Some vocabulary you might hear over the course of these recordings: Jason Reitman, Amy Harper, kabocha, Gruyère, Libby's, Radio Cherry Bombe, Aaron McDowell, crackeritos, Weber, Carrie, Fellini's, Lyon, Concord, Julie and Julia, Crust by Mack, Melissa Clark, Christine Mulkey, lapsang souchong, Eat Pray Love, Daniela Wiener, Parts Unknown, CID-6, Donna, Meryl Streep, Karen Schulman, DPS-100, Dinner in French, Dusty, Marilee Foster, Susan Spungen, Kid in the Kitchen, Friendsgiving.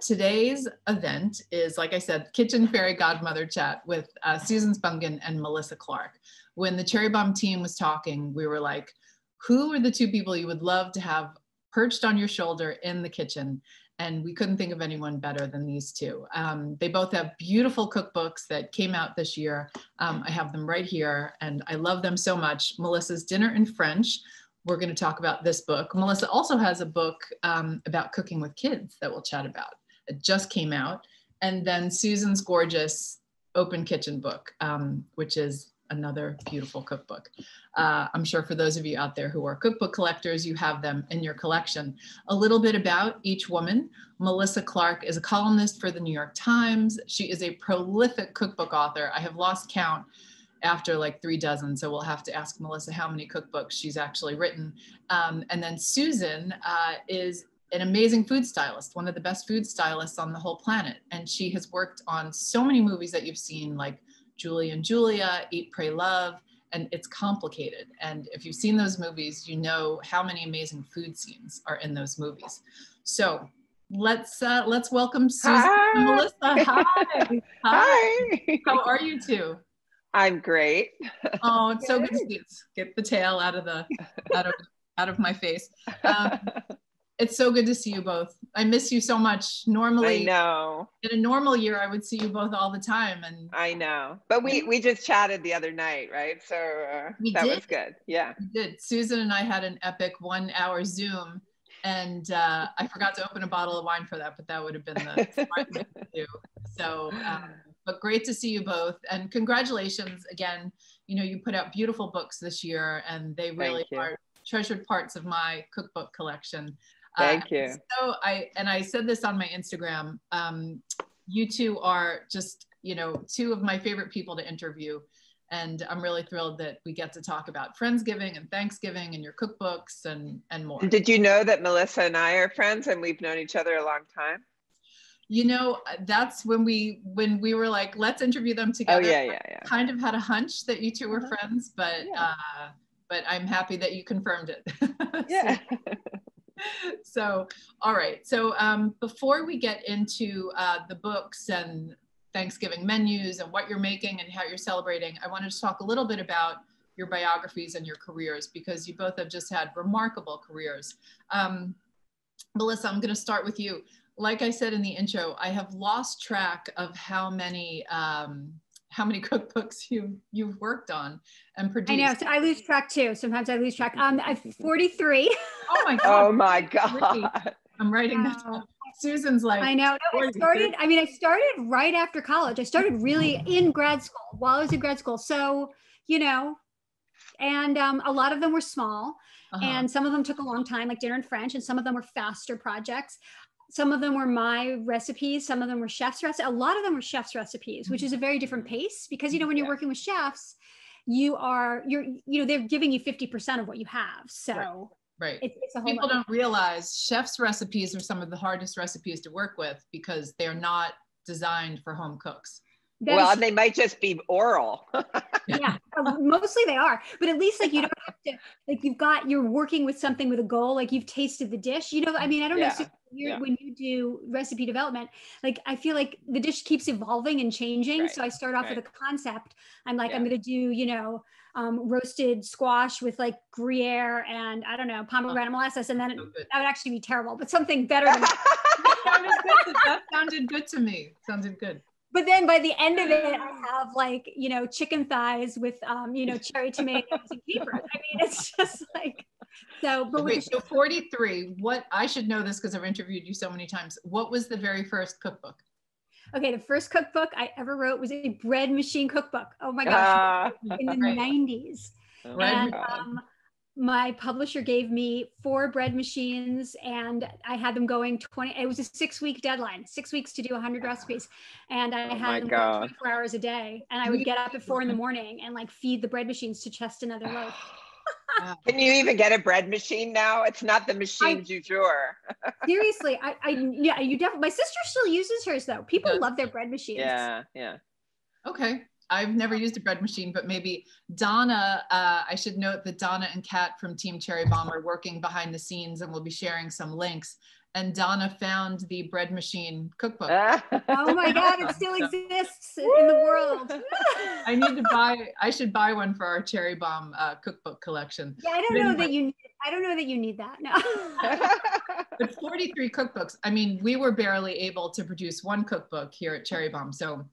Today's event is, like I said, Kitchen Fairy Godmother Chat with Susan Spungen and Melissa Clark. When the Cherry Bombe team was talking, we were like, who are the two people you would love to have perched on your shoulder in the kitchen? And we couldn't think of anyone better than these two. They both have beautiful cookbooks that came out this year. I have them right here and I love them so much. Melissa's Dinner in French. We're going to talk about this book. Melissa also has a book about cooking with kids that we'll chat about. It just came out. And then Susan's gorgeous Open Kitchen book, which is another beautiful cookbook. I'm sure for those of you out there who are cookbook collectors, you have them in your collection. A little bit about each woman. Melissa Clark is a columnist for the New York Times. She is a prolific cookbook author. I have lost count after like 3 dozen. So we'll have to ask Melissa how many cookbooks she's actually written. And then Susan is an amazing food stylist, one of the best food stylists on the whole planet. And she has worked on so many movies that you've seen, like Julie and Julia, Eat, Pray, Love, and It's Complicated. And if you've seen those movies, you know how many amazing food scenes are in those movies. So let's welcome Susan and Melissa. Hi. Hi. How are you two? I'm great. Oh, it's so good to see you. Get the tail out of my face. It's so good to see you both. I miss you so much. Normally, I know. In a normal year, I would see you both all the time. And I know, but we just chatted the other night, right? So that was good. Yeah, we did. Susan and I had an epic 1-hour Zoom, and I forgot to open a bottle of wine for that, but that would have been the smart thing to do. So, but great to see you both, and congratulations again. You know, you put out beautiful books this year, and they really are treasured parts of my cookbook collection. Thank you. So I said this on my Instagram, you two are just, you know, two of my favorite people to interview. And I'm really thrilled that we get to talk about Friendsgiving and Thanksgiving and your cookbooks and more. Did you know that Melissa and I are friends and we've known each other a long time? You know, that's when we were like, let's interview them together. Oh, yeah. I kind of had a hunch that you two were friends, but, but I'm happy that you confirmed it. Yeah. So, all right. So before we get into the books and Thanksgiving menus and what you're making and how you're celebrating, I wanted to talk a little bit about your biographies and your careers, because you both have just had remarkable careers. Melissa, I'm going to start with you. Like I said in the intro, I have lost track of how many cookbooks you've worked on and produced. I know, so I lose track too. Sometimes I lose track. I'm 43. Oh my God. Oh my God. I'm writing that down. Susan's like, I know. No, I started right after college. I started really in grad school, while I was in grad school. So, you know, and a lot of them were small and some of them took a long time, like Dinner in French, and some of them were faster projects. Some of them were my recipes. Some of them were chef's recipes. A lot of them were chef's recipes, which is a very different pace, because, you know, when you're working with chefs, you know, they're giving you 50% of what you have. So right. It's a whole People don't realize chef's recipes are some of the hardest recipes to work with, because they're not designed for home cooks. Well, and they might just be oral. Yeah, mostly they are. But at least, like, you don't have to, like, you're working with something with a goal, like you've tasted the dish, you know, I mean, I don't know. So when you do recipe development, like, I feel like the dish keeps evolving and changing. Right. So I start off with a concept. I'm like, I'm going to do, you know, roasted squash with like Gruyere and, I don't know, pomegranate molasses. And then that would actually be terrible, but something better. Than that sounded good to me. Sounded good. But then by the end of it, I have, like, you know, chicken thighs with, you know, cherry tomatoes and capers. I mean, it's just like, so. But wait, so 43, what, I should know this because I've interviewed you so many times. What was the very first cookbook? Okay, the first cookbook I ever wrote was a bread machine cookbook. Oh my gosh, in the 90s. Oh, and my publisher gave me 4 bread machines, and I had them going 20. It was a 6-week deadline, 6 weeks to do 100 recipes. And I had them going 24 hours a day. And I would get up at 4 in the morning and, like, feed the bread machines to chest another loaf. Can you even get a bread machine now? It's not the machine du jour. Seriously, yeah, you definitely, my sister still uses hers though. People love their bread machines. Yeah. Okay. I've never used a bread machine, but maybe Donna, I should note that Donna and Kat from Team Cherry Bombe are working behind the scenes and we'll be sharing some links. And Donna found the bread machine cookbook. Oh my God, it still exists in the world. I need to buy, I should buy one for our Cherry Bombe cookbook collection. Yeah, I don't know that you need, I don't know that you need that, no. But 43 cookbooks. I mean, we were barely able to produce one cookbook here at Cherry Bombe, so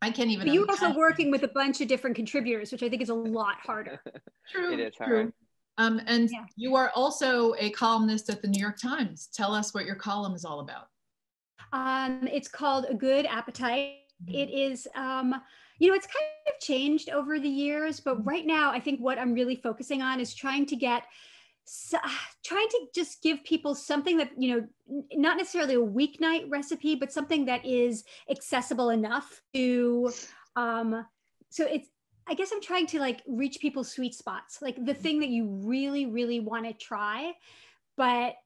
I can't even. But you're also working with a bunch of different contributors, which I think is a lot harder. True, it is hard. And yeah. You are also a columnist at the New York Times. Tell us what your column is all about. It's called A Good Appetite. Mm-hmm. It is, you know, it's kind of changed over the years, but right now I think what I'm really focusing on is trying to get, trying to just give people something that, you know, not necessarily a weeknight recipe, but something that is accessible enough to, so it's, I guess I'm trying to like reach people's sweet spots, like the thing that you really, really want to try, but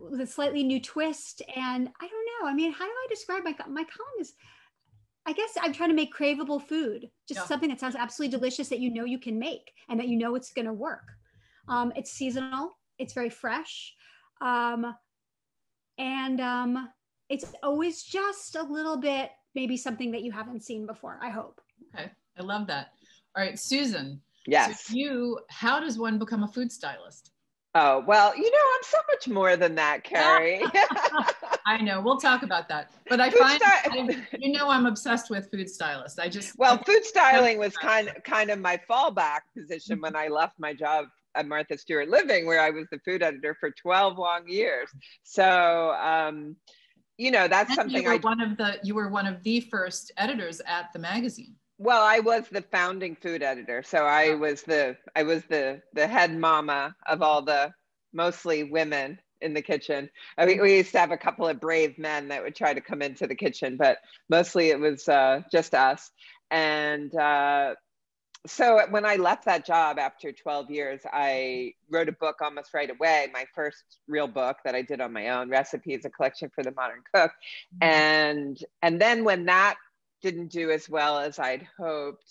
with a slightly new twist. And I don't know, I mean, how do I describe my column is, I guess I'm trying to make craveable food, just something that sounds absolutely delicious that you know you can make and that you know it's going to work. It's seasonal, it's very fresh. It's always just a little bit, maybe something that you haven't seen before, I hope. Okay. I love that. All right, Susan. Yes. So you, how does one become a food stylist? Oh, well, you know, I'm so much more than that, Carrie. I know, we'll talk about that. But I find, you know, I'm obsessed with food stylists. I just- Well, food styling was kind of my fallback position when I left my job at Martha Stewart Living, where I was the food editor for 12 long years. So, you know, that's something you were one of the first editors at the magazine. Well, I was the founding food editor, so I was the head mama of all the mostly women in the kitchen. I mean, we used to have a couple of brave men that would try to come into the kitchen, but mostly it was just us. And so when I left that job after 12 years, I wrote a book almost right away, my first real book that I did on my own, Recipes, A Collection for the Modern Cook. And then when that didn't do as well as I'd hoped,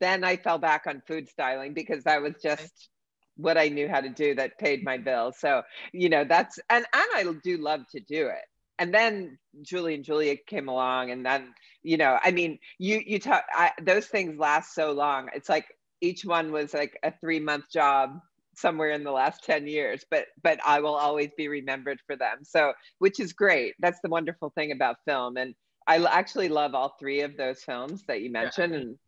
then I fell back on food styling because that was just what I knew how to do that paid my bills. So, you know, that's, and I do love to do it. And then Julie and Julia came along, and then, you know, I mean, you talk, those things last so long. It's like each one was like a 3-month job somewhere in the last 10 years, but I will always be remembered for them. So, which is great. That's the wonderful thing about film. And I actually love all three of those films that you mentioned. Yeah. And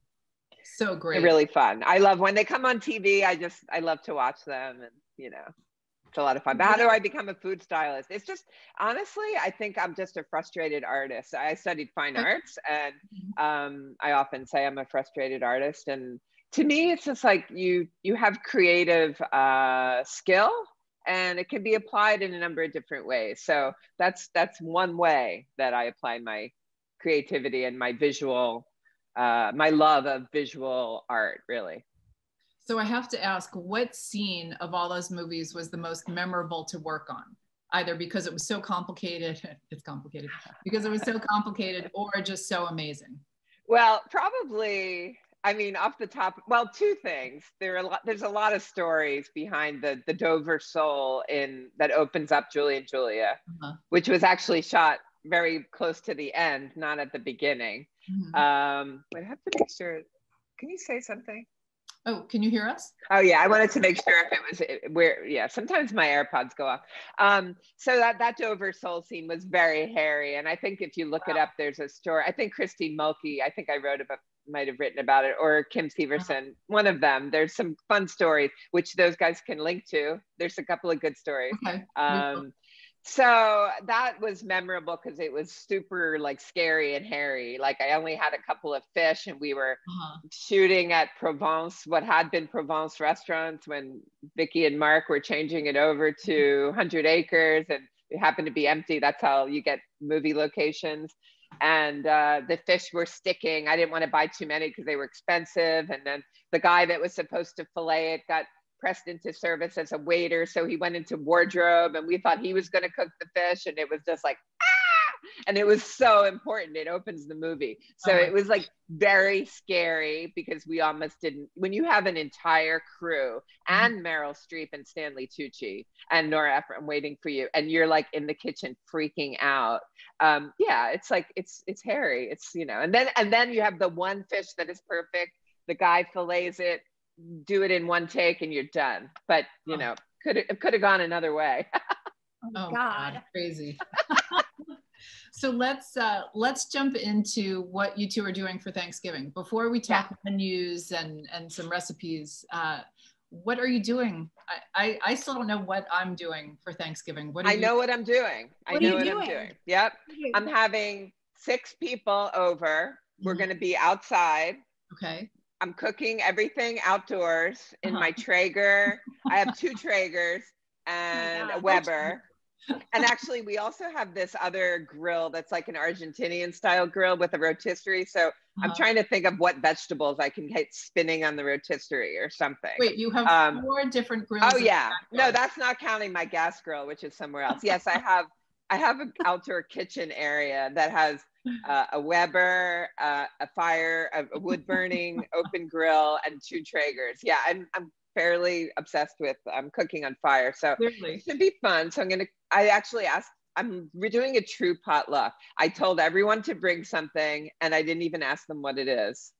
so great. They're really fun. I love when they come on TV, I love to watch them, and you know, it's a lot of fun. But how do I become a food stylist? It's just, honestly, I think I'm just a frustrated artist. I studied fine arts, and I often say I'm a frustrated artist. And to me, it's just like you have creative skill, and it can be applied in a number of different ways. So that's one way that I apply my creativity and my visual, my love of visual art, really. So I have to ask, what scene of all those movies was the most memorable to work on? Either because it was so complicated, it's complicated, because it was so complicated, or just so amazing? Well, probably, I mean, off the top, well, two things. There's a lot of stories behind the Dover sole that opens up Julie and Julia, which was actually shot very close to the end, not at the beginning. But I have to make sure, can you say something? Oh, can you hear us? Oh yeah, I wanted to make sure if it was where, yeah, sometimes my AirPods go off. So that Dover sole scene was very hairy. And I think if you look it up, there's a story. I think Christine Mulkey, I think I wrote about, might have written about it, or Kim Severson, one of them. There's some fun stories, which those guys can link to. There's a couple of good stories. Okay. So that was memorable because it was super like scary and hairy. Like I only had a couple of fish, and we were shooting at Provence, what had been Provence restaurants, when Vicky and Mark were changing it over to 100 Acres, and it happened to be empty. That's how you get movie locations. And the fish were sticking. I didn't want to buy too many because they were expensive. And then the guy that was supposed to fillet it got pressed into service as a waiter. So he went into wardrobe, and we thought he was going to cook the fish. And it was just like, ah! And it was so important. It opens the movie. So it was like very scary because we almost didn't, when you have an entire crew and Meryl Streep and Stanley Tucci and Nora Ephron waiting for you, and you're like in the kitchen freaking out. Yeah, it's like, it's hairy. It's, you know, and then you have the one fish that is perfect. The guy fillets it, do it in one take and you're done. But you know, it could have gone another way. Oh God. Crazy. So let's jump into what you two are doing for Thanksgiving. Before we talk menus and some recipes, what are you doing? I still don't know what I'm doing for Thanksgiving. I know what I'm doing. Yep. I'm having 6 people over. We're going to be outside. Okay. I'm cooking everything outdoors in my Traeger. I have 2 Traegers and a Weber. And actually, we also have this other grill that's like an Argentinian style grill with a rotisserie. So I'm trying to think of what vegetables I can get spinning on the rotisserie or something. Wait, you have 4 different grills? Oh yeah, no, that's not counting my gas grill, which is somewhere else. Yes, I have an outdoor kitchen area that has a Weber, a fire, a wood burning open grill, and 2 Traegers. Yeah, I'm fairly obsessed with cooking on fire, so it should be fun. So we're doing a true potluck. I told everyone to bring something and I didn't even ask them what it is.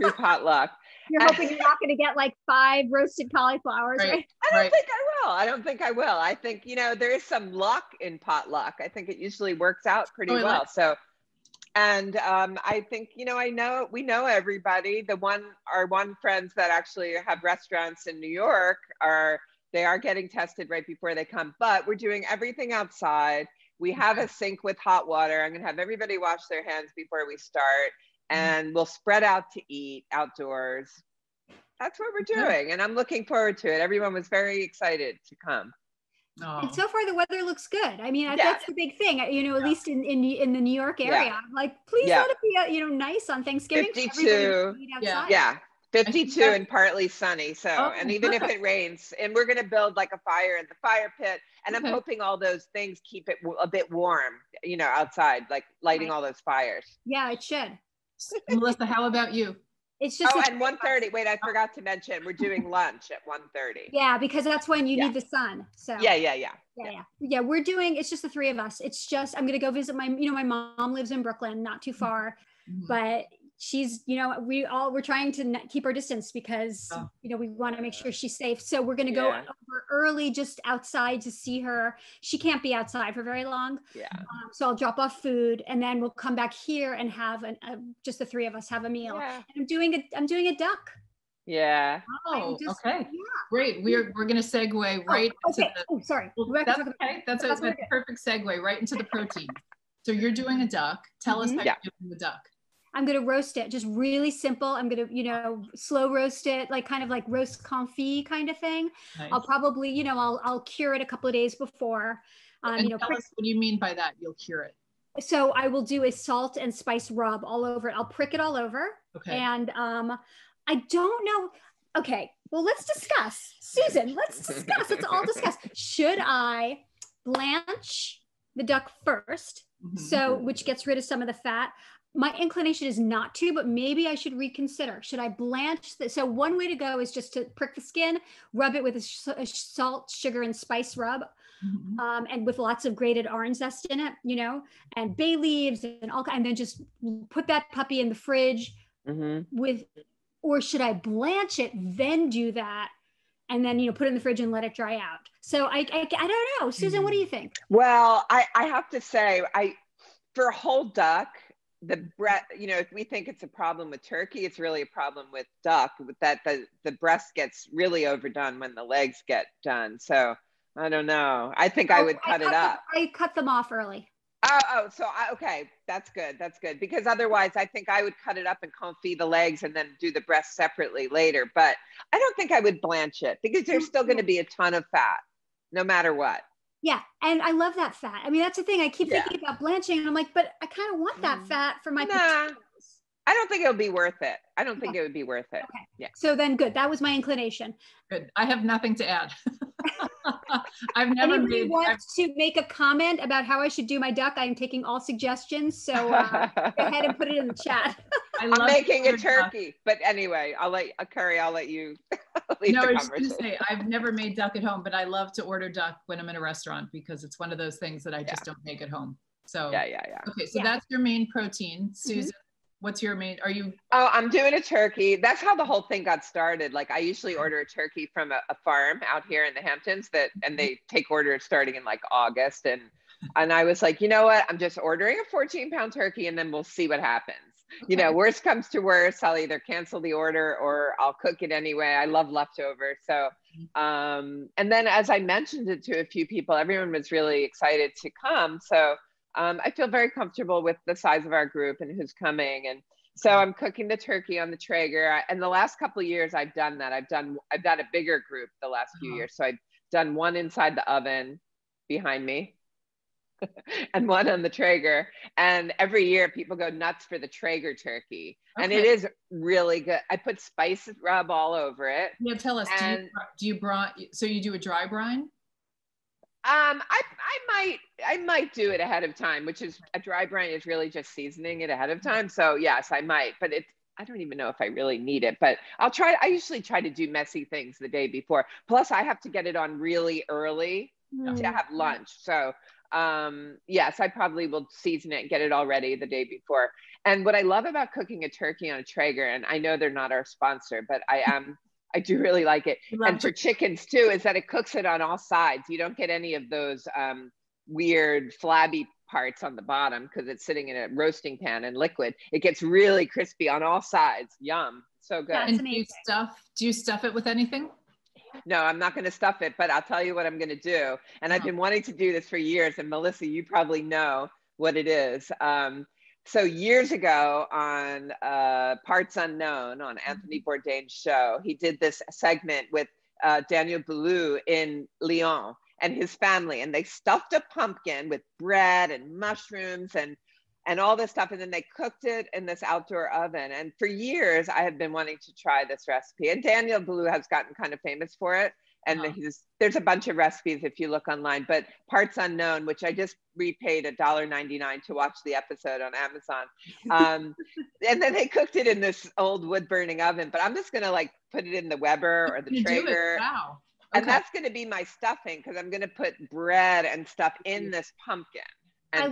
True potluck. You're hoping you're not going to get like 5 roasted cauliflowers, right? I don't think I will. I think, you know, there is some luck in potluck. I think it usually works out pretty well. So, and I think, you know, we know everybody. Our friends that actually have restaurants in New York are getting tested right before they come, but we're doing everything outside. We have a sink with hot water. I'm gonna have everybody wash their hands before we start, and we'll spread out to eat outdoors. That's what we're doing. And I'm looking forward to it. Everyone was very excited to come. Oh. And so far the weather looks good. I mean, that's the big thing, you know, at least in the New York area. I'm like, please let it be, you know, nice on Thanksgiving. 52. Yeah. 52 and partly sunny. So, and even if it rains, and we're going to build like a fire in the fire pit. And I'm hoping all those things keep it a bit warm, you know, outside, like lighting all those fires. Yeah, it should. Melissa, how about you? It's just and 1:30. Wait, I forgot to mention we're doing lunch at 1:30. Yeah, because that's when you need the sun. So yeah. We're doing. It's just the 3 of us. It's just I'm gonna go visit my. You know, my mom lives in Brooklyn, not too far, but she's. You know, we're trying to keep our distance because you know we want to make sure she's safe. So we're gonna go over early, just outside to see her. She can't be outside for very long. Yeah. So I'll drop off food and then we'll come back here and have just the 3 of us have a meal. Yeah. And I'm doing a duck. Yeah. Oh, okay. Yeah. Great. We're going to segue right into the. Oh, sorry. That's okay. That's a perfect segue right into the protein. So you're doing a duck. Tell us how you're doing the duck. I'm going to roast it. Just really simple. I'm going to, you know, slow roast it, like kind of like roast confit kind of thing. Nice. I'll probably, you know, I'll cure it a couple of days before. And you know, tell us what you mean by that. You'll cure it. So I will do a salt and spice rub all over it. I'll prick it all over. Okay. And I don't know. Okay. Well, let's discuss. Susan, let's discuss. Let's all discuss. Should I blanch the duck first? So, which gets rid of some of the fat. My inclination is not to, but maybe I should reconsider. Should I blanch this? So one way to go is just to prick the skin, rub it with a salt, sugar, and spice rub, and with lots of grated orange zest in it, you know, and bay leaves and all, and then just put that puppy in the fridge or should I blanch it, then do that? And then, you know, put it in the fridge and let it dry out. So I don't know, Susan, what do you think? Well, I have to say, for a whole duck, the breast, you know, if we think it's a problem with turkey, it's really a problem with duck, with that the breast gets really overdone when the legs get done. So I don't know. I think I would cut it up. I cut them off early. Okay. That's good. That's good. Because otherwise I think I would cut it up and confit the legs and then do the breast separately later. But I don't think I would blanch it because there's still going to be a ton of fat no matter what. Yeah. And I love that fat. I mean, that's the thing. I keep thinking about blanching and I'm like, but I kind of want that fat for my potatoes. I don't think it'll be worth it. I don't think it would be worth it. Okay. Yeah. So then good. That was my inclination. Good. I have nothing to add. I've never made, wants to make a comment about how I should do my duck, I am taking all suggestions. So go ahead and put it in the chat. I love I'm making a turkey, duck. But anyway, I'll let Carrie, I'll let you lead the conversation. I was just gonna say, I've never made duck at home, but I love to order duck when I'm in a restaurant because it's one of those things that I just don't make at home. So Okay, so that's your main protein, Susan. What's your main, are you? Oh, I'm doing a turkey. That's how the whole thing got started. Like I usually order a turkey from a farm out here in the Hamptons that, and they take orders starting in like August. And I was like, you know what? I'm just ordering a 14-pound turkey and then we'll see what happens. Okay. You know, worst comes to worst, I'll either cancel the order or I'll cook it anyway. I love leftovers. So, and then as I mentioned it to a few people, everyone was really excited to come. So I feel very comfortable with the size of our group and who's coming. And so I'm cooking the turkey on the Traeger. And the last couple of years I've done that. I've done a bigger group the last few years. So I've done one inside the oven behind me and one on the Traeger. And every year people go nuts for the Traeger turkey. Okay. And it is really good. I put spice rub all over it. Yeah, tell us, and do you so you do a dry brine? I might do it ahead of time, which is a dry brine is really just seasoning it ahead of time. So yes, I might, but I don't even know if I really need it, but I'll try. I usually try to do messy things the day before. Plus I have to get it on really early to have lunch. So yes, I probably will season it and get it all ready the day before. And what I love about cooking a turkey on a Traeger, and I know they're not our sponsor, but I am I do really like it. And for chickens too, is that it cooks it on all sides. You don't get any of those weird flabby parts on the bottom because it's sitting in a roasting pan and liquid. It gets really crispy on all sides. Yum, so good. Yeah, and do you stuff it with anything? No, I'm not gonna stuff it, but I'll tell you what I'm gonna do. And I've been wanting to do this for years. And Melissa, you probably know what it is. So years ago on Parts Unknown on Anthony Bourdain's show, he did this segment with Daniel Boulud in Lyon and his family. And they stuffed a pumpkin with bread and mushrooms and all this stuff. And then they cooked it in this outdoor oven. And for years, I have been wanting to try this recipe. And Daniel Boulud has gotten kind of famous for it. And there's a bunch of recipes if you look online, but Parts Unknown, which I just repaid $1.99 to watch the episode on Amazon. And then they cooked it in this old wood burning oven, but I'm just gonna like put it in the Weber or the Traeger. Wow. Okay. And that's gonna be my stuffing because I'm gonna put bread and stuff in this pumpkin. And I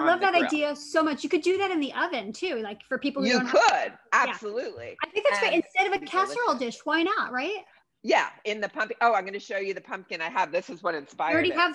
love that idea so much. You could do that in the oven too, like for people who don't could, absolutely. Yeah. I think that's great. Instead of a casserole dish, why not, right? Yeah, in the pumpkin. Oh, I'm going to show you the pumpkin I have. This is what inspired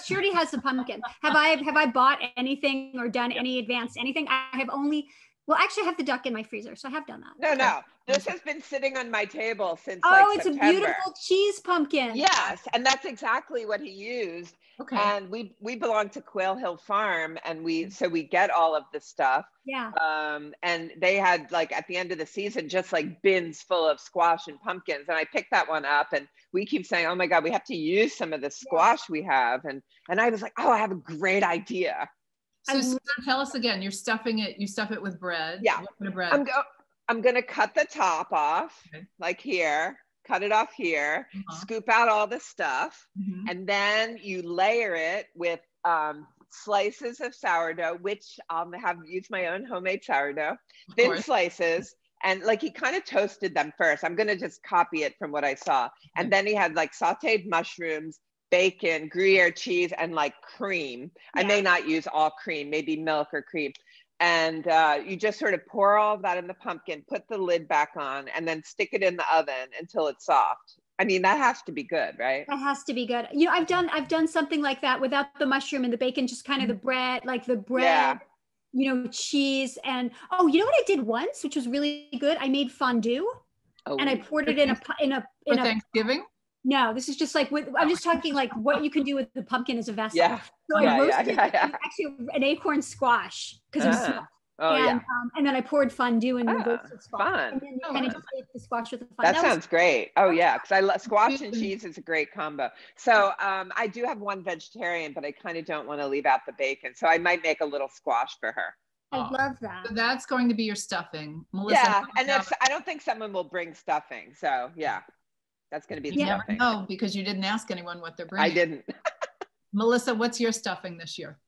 she already has the pumpkin. Have I bought anything or done any advanced anything? I have only, well, actually I have the duck in my freezer, so I have done that. No. This has been sitting on my table since it's September. A beautiful cheese pumpkin. Yes, and that's exactly what he used. Okay. And we belong to Quail Hill Farm, and we get all of the stuff. Yeah. And they had like at the end of the season, just like bins full of squash and pumpkins. And I picked that one up, and we keep saying, oh my God, we have to use some of the squash we have. And I was like, oh, I have a great idea. So tell us again, you're stuffing it. You stuff it with bread. Yeah. What kind of bread? I'm going to cut the top off, like here, cut it off here, scoop out all the stuff, and then you layer it with slices of sourdough, which I'll have used my own homemade sourdough, thin slices. And like he kind of toasted them first. I'm going to just copy it from what I saw. And then he had like sauteed mushrooms, bacon, Gruyere cheese, and like cream. Yeah. I may not use all cream, maybe milk or cream. And you just sort of pour all of that in the pumpkin, put the lid back on, and then stick it in the oven until it's soft. I mean, that has to be good, right? That has to be good. You know, I've done something like that without the mushroom and the bacon, just kind of the bread, you know, cheese. And, oh, you know what I did once, which was really good? I made fondue and I poured it in a for Thanksgiving? No, this is just like, I'm just talking like what you can do with the pumpkin as a vessel. Yeah. So I roasted actually an acorn squash because it was small. Oh, and, and then I poured fondue in the roasted squash. Fun. And then I just ate the squash with the fondue. That sounds great. Oh yeah, because I love squash and cheese is a great combo. So I do have one vegetarian, but I kind of don't want to leave out the bacon. So I might make a little squash for her. I love that. So that's going to be your stuffing, Melissa. Yeah, and I don't think someone will bring stuffing. So yeah. That's going to be the stuffing. No, because you didn't ask anyone what they're bringing. I didn't. Melissa, what's your stuffing this year?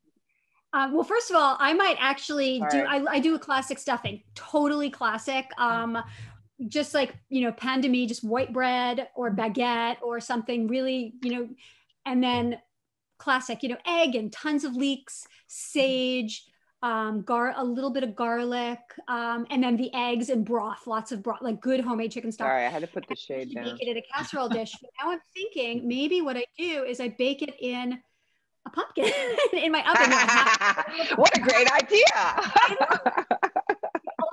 Well, first of all, I might actually I do a classic stuffing, totally classic. Just like, you know, pan de mie, just white bread or baguette or something really, you know, and then classic, you know, egg and tons of leeks, sage, a little bit of garlic, and then the eggs and broth, lots of broth, like good homemade chicken stock. Sorry, I had to put the shade down. Bake it in a casserole dish. But now I'm thinking maybe what I do is I bake it in a pumpkin in my oven. What a great idea.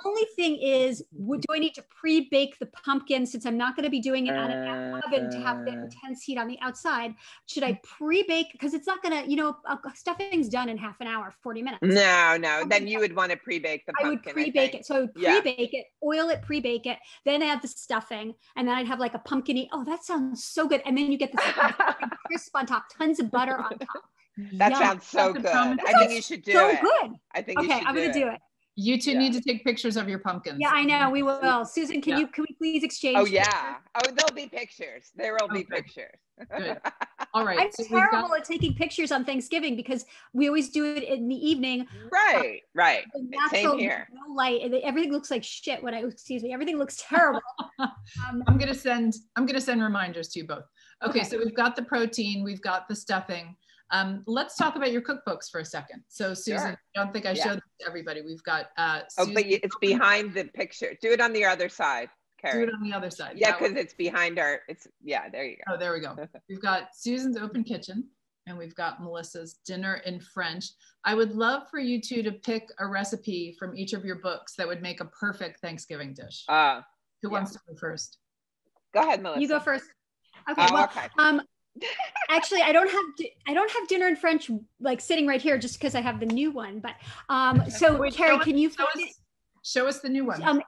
Only thing is, do I need to pre-bake the pumpkin since I'm not going to be doing it out of that oven to have the intense heat on the outside? Should I pre-bake? Because it's not going to, you know, stuffing's done in half an hour, 40 minutes. No. Then you would want to pre-bake the pumpkin. I would pre-bake it. So I would pre-bake it, oil it, pre-bake it, then add the stuffing. And then I'd have like a pumpkin-y. Oh, that sounds so good. And then you get the crisp on top, tons of butter on top. That sounds so good. I think you should do it. So good. I think you should do it. Okay, I'm going to do it. You two need to take pictures of your pumpkins. Yeah, I know, we will. Susan, can we please exchange pictures? Oh, there'll be pictures. There will be pictures. Good. All right. I'm terrible at taking pictures on Thanksgiving because we always do it in the evening. Right, right. Same here. No light. Everything looks like shit when everything looks terrible. I'm gonna send reminders to you both. Okay, so we've got the protein, we've got the stuffing. Let's talk about your cookbooks for a second. So Susan, I don't think I showed this to everybody. We've got Susan. Oh, but it's behind the picture. Do it on the other side, Carrie. Do it on the other side. Yeah, because it's behind there you go. Oh, there we go. We've got Susan's Open Kitchen and we've got Melissa's Dinner in French. I would love for you two to pick a recipe from each of your books that would make a perfect Thanksgiving dish. Who wants to go first? Go ahead, Melissa. You go first. Okay, actually, I don't have Dinner in French like sitting right here just because I have the new one. But so wait, Carrie, can you show us the new one?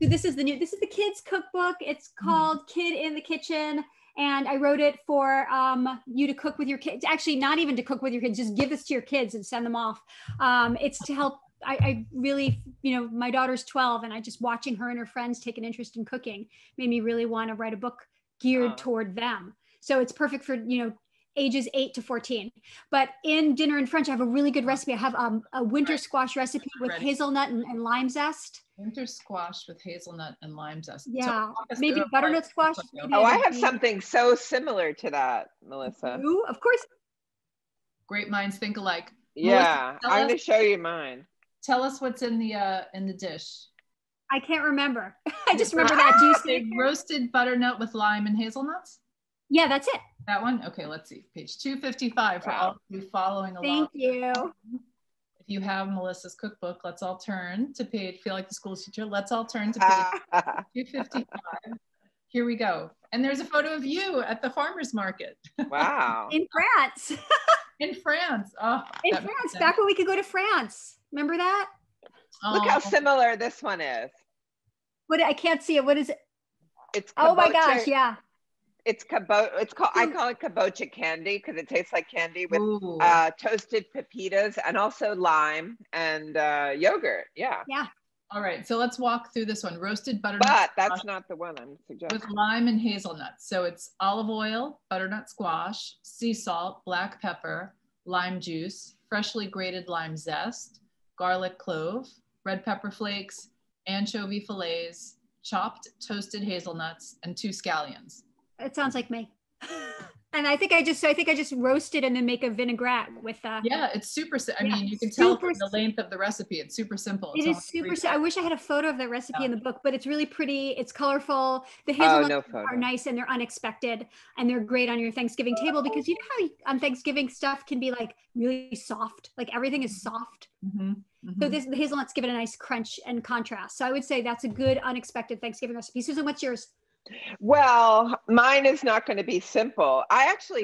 This is the kids' cookbook. It's called Kid in the Kitchen, and I wrote it for you to cook with your kids. Actually, not even to cook with your kids. Just give this to your kids and send them off. It's to help. I really, you know, my daughter's 12, and I just watching her and her friends take an interest in cooking made me really want to write a book geared toward them. So it's perfect for, you know, ages 8 to 14. But in Dinner in French, I have a really good recipe. I have a winter squash recipe with hazelnut and lime zest. Winter squash with hazelnut and lime zest. Yeah, so maybe butternut squash. Oh, I have something so similar to that, Melissa. Ooh, of course. Great minds think alike. Yeah, Melissa, I'm gonna show you mine. Tell us what's in the dish. I can't remember. I just remember that juicy roasted butternut with lime and hazelnuts. Yeah, that's it. That one? Okay, let's see. Page 255 for all of you following along. Thank you. If you have Melissa's cookbook, let's all turn to page, feel like the school teacher, let's all turn to page 255. Here we go. And there's a photo of you at the farmer's market. Wow. In France. In France. Oh, in France, back when we could go to France. Remember that? Oh. Look how similar this one is. What? I can't see it. What is it? It's kabocha. Oh my gosh, yeah. It's I call it kabocha candy because it tastes like candy with toasted pepitas and also lime and yogurt. Yeah. Yeah. All right. So let's walk through this one. Roasted butternut. But that's not the one I'm suggesting. With lime and hazelnuts. So it's olive oil, butternut squash, sea salt, black pepper, lime juice, freshly grated lime zest, garlic clove, red pepper flakes, anchovy fillets, chopped toasted hazelnuts, and 2 scallions. It sounds like me. And I think I just roast it and then make a vinaigrette with it's super I mean you can tell from the length of the recipe it's super simple. It is super simple. I wish I had a photo of that recipe in the book, but it's really pretty. It's colorful. The hazelnuts are nice and they're unexpected and they're great on your Thanksgiving table because you know how on Thanksgiving stuff can be like really soft, like everything is soft. So the hazelnuts give it a nice crunch and contrast. So I would say that's a good unexpected Thanksgiving recipe. Susan, what's yours? Well, mine is not going to be simple. I do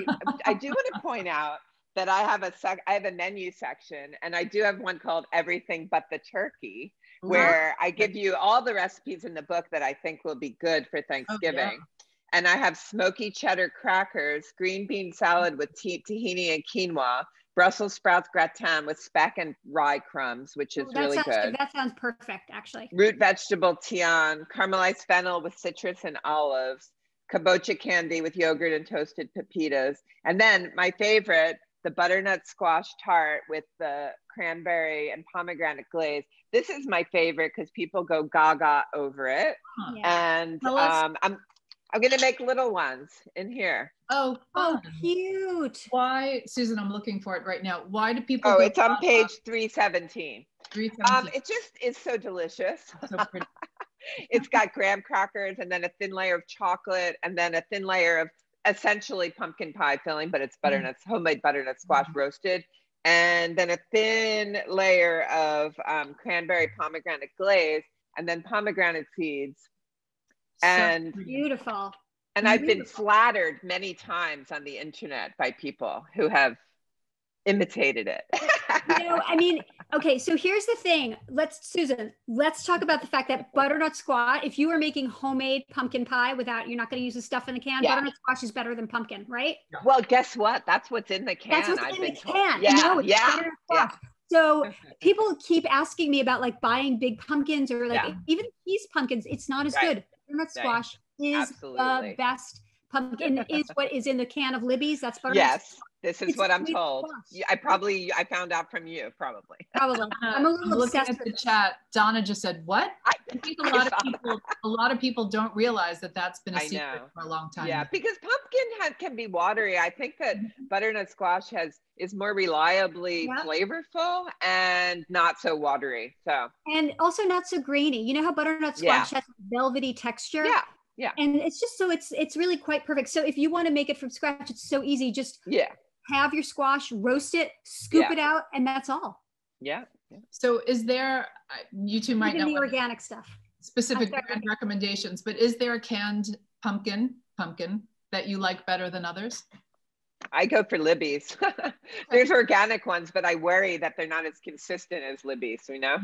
want to point out that I have a menu section and I do have one called Everything But the Turkey, where I give you all the recipes in the book that I think will be good for Thanksgiving. Oh, yeah. And I have smoky cheddar crackers, green bean salad with tahini and quinoa, Brussels sprouts gratin with speck and rye crumbs, which is really good. That sounds perfect, actually. Root vegetable tian, caramelized fennel with citrus and olives, kabocha candy with yogurt and toasted pepitas. And then my favorite, the butternut squash tart with the cranberry and pomegranate glaze. This is my favorite because people go gaga over it. Yeah. And I'm gonna make little ones in here. Oh, fun. Oh, cute. Why, Susan, I'm looking for it right now. Why do people— Oh, it's on page 317. 317. It just is so delicious. It's so pretty. It's got graham crackers and then a thin layer of chocolate and then a thin layer of essentially pumpkin pie filling, but it's butternuts, homemade butternut squash roasted. And then a thin layer of cranberry pomegranate glaze and then pomegranate seeds. So and beautiful. And I've been flattered many times on the internet by people who have imitated it. You know, I mean, okay, so here's the thing. Susan, let's talk about the fact that butternut squash, if you are making homemade pumpkin pie without, you're not going to use the stuff in the can, yeah. Butternut squash is better than pumpkin, right? Well, guess what? That's what's in the can. That's what's in the can. Yeah, no, it's butternut squash. Yeah. So people keep asking me about like buying big pumpkins or like even these pumpkins, it's not as good. Butternut squash is the best. Pumpkin is what is in the can of Libby's. That's butternut squash. This is what I'm told. I found out from you, probably. I'm a little obsessed with the chat. Donna just said, what? I think a lot of people don't realize that that's been a secret for a long time. Yeah, because pumpkin can be watery. I think that butternut squash is more reliably flavorful and not so watery. So, and also not so grainy. You know how butternut squash has velvety texture? Yeah. Yeah. And it's just, so it's really quite perfect. So if you want to make it from scratch, it's so easy. Just have your squash, roast it, scoop it out, and that's all. Yeah. So is there, you two might know the organic stuff, specific recommendations, but is there a canned pumpkin that you like better than others? I go for Libby's. There's organic ones, but I worry that they're not as consistent as Libby's, you know?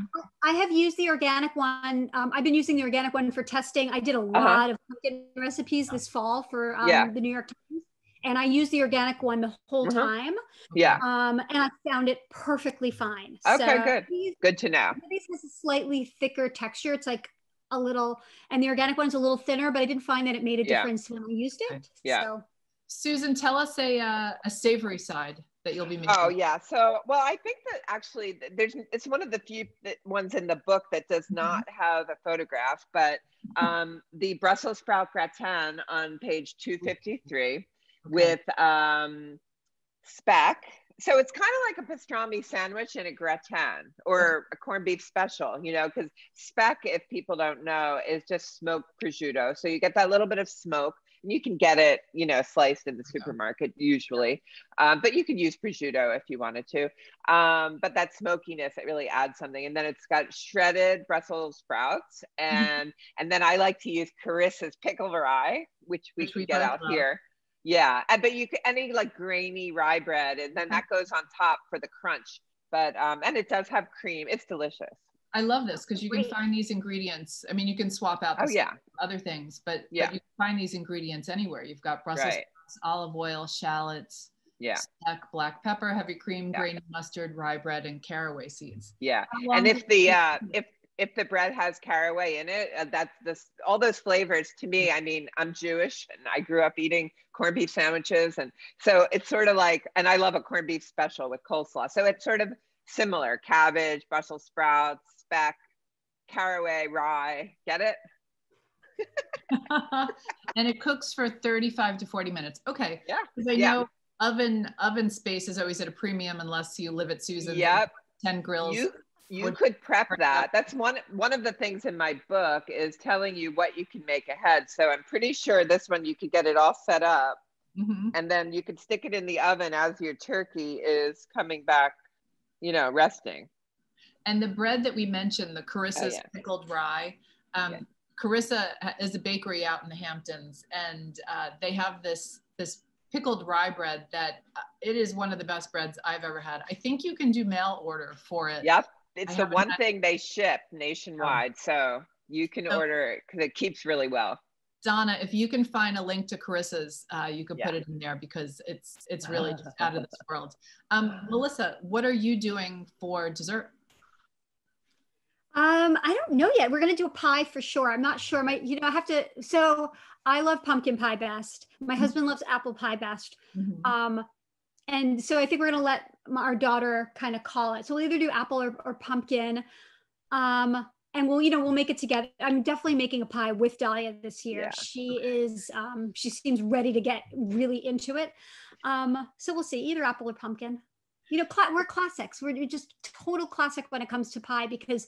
I have used the organic one. I've been using the organic one for testing. I did a lot of pumpkin recipes this fall for the New York Times. And I used the organic one the whole time. Yeah. And I found it perfectly fine. Okay, so good. Good to know. Libby's has a slightly thicker texture. It's like a little, and the organic one's a little thinner, but I didn't find that it made a difference when I used it. Yeah. So, Susan, tell us a savory side that you'll be making. Oh yeah, so, well, I think that actually it's one of the few ones in the book that does not have a photograph, but the Brussels sprout gratin on page 253 with speck. So it's kind of like a pastrami sandwich and a gratin or a corned beef special, you know, because speck, if people don't know, is just smoked prosciutto. So you get that little bit of smoke. You can get it, you know, sliced in the supermarket usually, but you could use prosciutto if you wanted to. But that smokiness, it really adds something. And then it's got shredded Brussels sprouts, and then I like to use Carissa's pickle rye, which we get out here. Yeah, but you could any like grainy rye bread, and then that goes on top for the crunch. But and it does have cream. It's delicious. I love this because you can find these ingredients. I mean, you can swap out other things, but you can find these ingredients anywhere. You've got Brussels sprouts, olive oil, shallots, speck, black pepper, heavy cream, grainy mustard, rye bread, and caraway seeds. Yeah, and if the bread has caraway in it, all those flavors to me. I mean, I'm Jewish and I grew up eating corned beef sandwiches, and so it's sort of like, and I love a corned beef special with coleslaw. So it's sort of similar: cabbage, Brussels sprouts, speck, caraway, rye. Get it? And it cooks for 35 to 40 minutes. Okay. Yeah. Because I know oven space is always at a premium unless you live at Susan's. Yep. 10 grills. You could prep that. That's one of the things in my book is telling you what you can make ahead. So I'm pretty sure this one you could get it all set up, and then you could stick it in the oven as your turkey is coming back, you know, resting. And the bread that we mentioned, the Carissa's pickled rye, Carissa is a bakery out in the Hamptons, and they have this pickled rye bread that it is one of the best breads I've ever had. I think you can do mail order for it. Yep, it's the one thing they ship nationwide, so you can order it because it keeps really well. Donna, if you can find a link to Carissa's, you could put it in there because it's really just out of this world. Melissa, what are you doing for dessert? I don't know yet. We're going to do a pie for sure. I'm not sure. So I love pumpkin pie best. My husband loves apple pie best. And so I think we're going to let our daughter kind of call it. So we'll either do apple or pumpkin. And we'll make it together. I'm definitely making a pie with Dahlia this year. Yeah. She is, she seems ready to get really into it. So we'll see, either apple or pumpkin. We're classics. We're just total classic when it comes to pie, because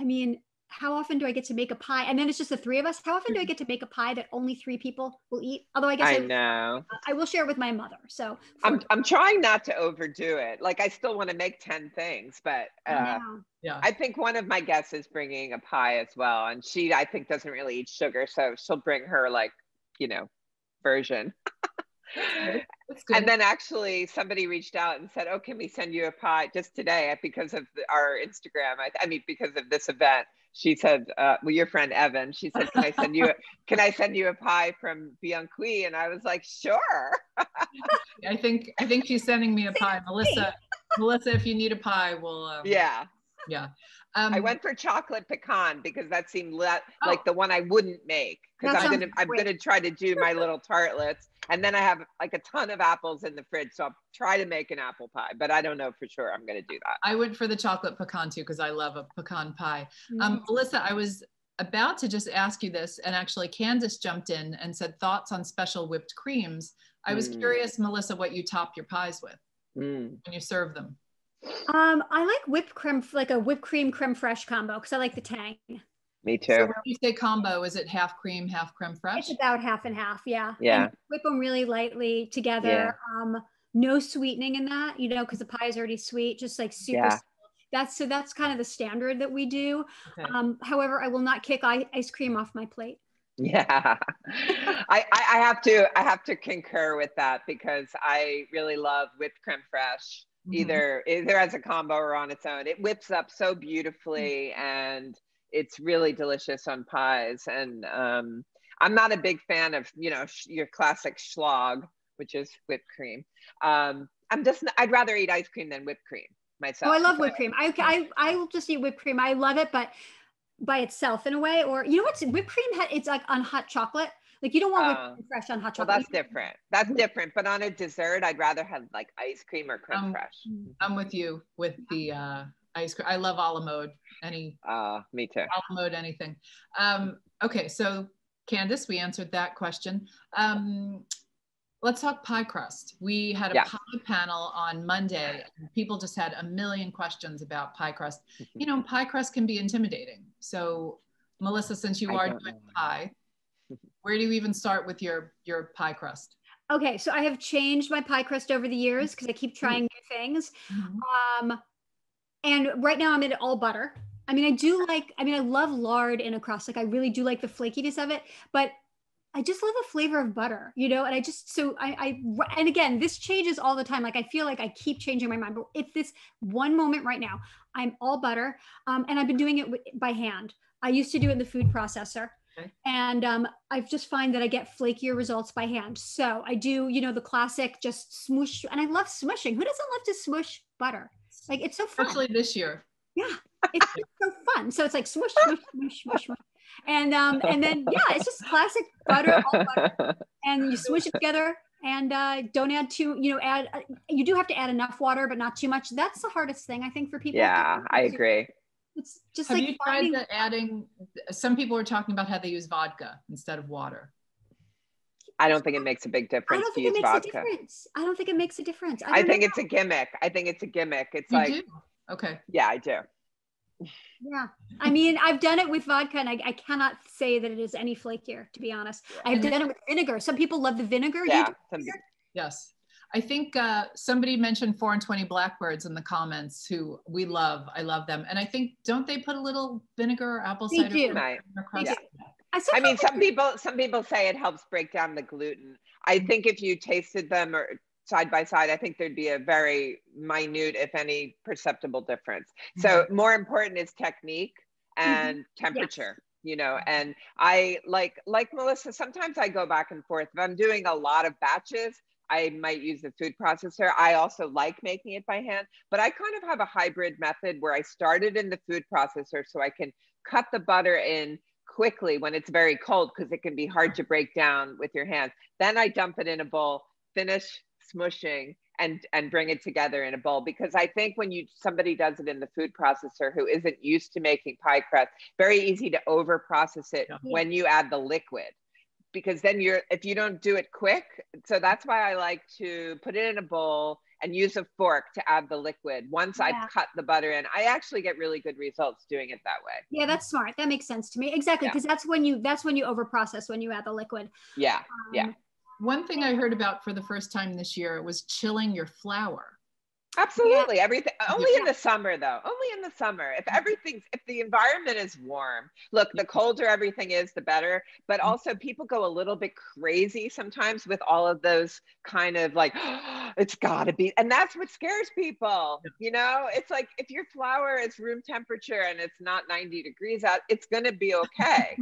I mean, how often do I get to make a pie? And then it's just the three of us. How often do I get to make make a pie that only three people will eat? Although I guess I know. I will share it with my mother. So I'm trying not to overdo it. Like, I still want to make 10 things, but I think one of my guests is bringing a pie as well. And she, I think, doesn't really eat sugar. So she'll bring her version. That's good. And then actually somebody reached out and said, oh, can we send you a pie just today because of our Instagram? Because of this event, she said, your friend Evan, she said, can I send you a pie from Bianqui? And I was like, sure. I think she's sending me a pie. Melissa, if you need a pie, we'll, yeah. I went for chocolate pecan because that seemed like the one I wouldn't make, because I'm gonna try to do my little tartlets, and then I have like a ton of apples in the fridge, so I'll try to make an apple pie, but I don't know for sure I'm gonna do that. I went for the chocolate pecan too because I love a pecan pie. Melissa, I was about to just ask you this, and actually Candace jumped in and said thoughts on special whipped creams. I was curious, Melissa, what you top your pies with when you serve them. I like whipped cream, like a whipped cream creme fraiche combo, because I like the tang. Me too. So when you say combo, is it half cream, half creme fraiche? It's about half and half, yeah. Yeah. And whip them really lightly together. Yeah. No sweetening in that, because the pie is already sweet, just like super. Yeah. That's kind of the standard that we do. Okay. However, I will not kick ice cream off my plate. Yeah, I have to concur with that, because I really love whipped creme fraiche. Either as a combo or on its own, it whips up so beautifully, and it's really delicious on pies. And I'm not a big fan of your classic schlag, which is whipped cream. I'd rather eat ice cream than whipped cream myself. Oh, I love whipped cream. I will just eat whipped cream. I love it, but by itself in a way. Or what's whipped cream? It's like on hot chocolate. Like, you don't want whipped cream fresh on hot chocolate. Well, that's different. That's different. But on a dessert, I'd rather have like ice cream or creme fraiche. I'm with you with the ice cream. I love a la mode. Me too. A la mode, anything. Okay, so Candace, we answered that question. Let's talk pie crust. We had a pie panel on Monday. And people just had a million questions about pie crust. Pie crust can be intimidating. So Melissa, since you are doing pie, where do you even start with your pie crust? Okay, so I have changed my pie crust over the years because I keep trying new things. And right now I'm in all butter. I love lard in a crust. Like, I really do like the flakiness of it, but I just love the flavor of butter, and and again, this changes all the time. Like, I feel like I keep changing my mind, but it's this one moment right now. I'm all butter, and I've been doing it by hand. I used to do it in the food processor. And I just find that I get flakier results by hand. So I do, the classic just smoosh. And I love smooshing. Who doesn't love to smoosh butter? Like, it's so fun. Especially this year. Yeah, it's just so fun. So it's like smoosh, smoosh, smoosh, smoosh, smoosh. And then, it's just classic butter, all butter. And you smoosh it together. And don't add too, you do have to add enough water, but not too much. That's the hardest thing, I think, for people. Yeah, I agree. It's just have like you tried adding, some people are talking about how they use vodka instead of water. I don't think it makes a big difference. I don't think it makes a difference. I think it's a gimmick. It's you like, do? Okay. Yeah, I do. Yeah. I've done it with vodka, and I cannot say that it is any flakier, to be honest. I've done it with vinegar. Some people love the vinegar. Yeah. Yes. I think somebody mentioned 420 blackbirds in the comments, who we love. I love them. And I think, don't they put a little vinegar or apple cider? They do. Yeah. Some people say it helps break down the gluten. I think if you tasted them or side by side, I think there'd be a very minute, if any, perceptible difference. So more important is technique and temperature. Yes. And I like Melissa, sometimes I go back and forth. If I'm doing a lot of batches, I might use the food processor. I also like making it by hand, but I kind of have a hybrid method where I started in the food processor so I can cut the butter in quickly when it's very cold because it can be hard to break down with your hands. Then I dump it in a bowl, finish smushing, and bring it together in a bowl, because I think when somebody does it in the food processor who isn't used to making pie crust, very easy to over process it when you add the liquid, because then if you don't do it quick. So that's why I like to put it in a bowl and use a fork to add the liquid once I've cut the butter in. I actually get really good results doing it that way. Yeah, that's smart. That makes sense to me. Exactly, because that's when you over process, when you add the liquid. Yeah, One thing I heard about for the first time this year was chilling your flour. Absolutely, everything, only in the summer though, only in the summer. If the environment is warm, look, the colder everything is, the better, but also people go a little bit crazy sometimes with all of those kind of like, oh, it's gotta be, and that's what scares people, you know? It's like, if your flour is room temperature and it's not 90 degrees out, it's gonna be okay.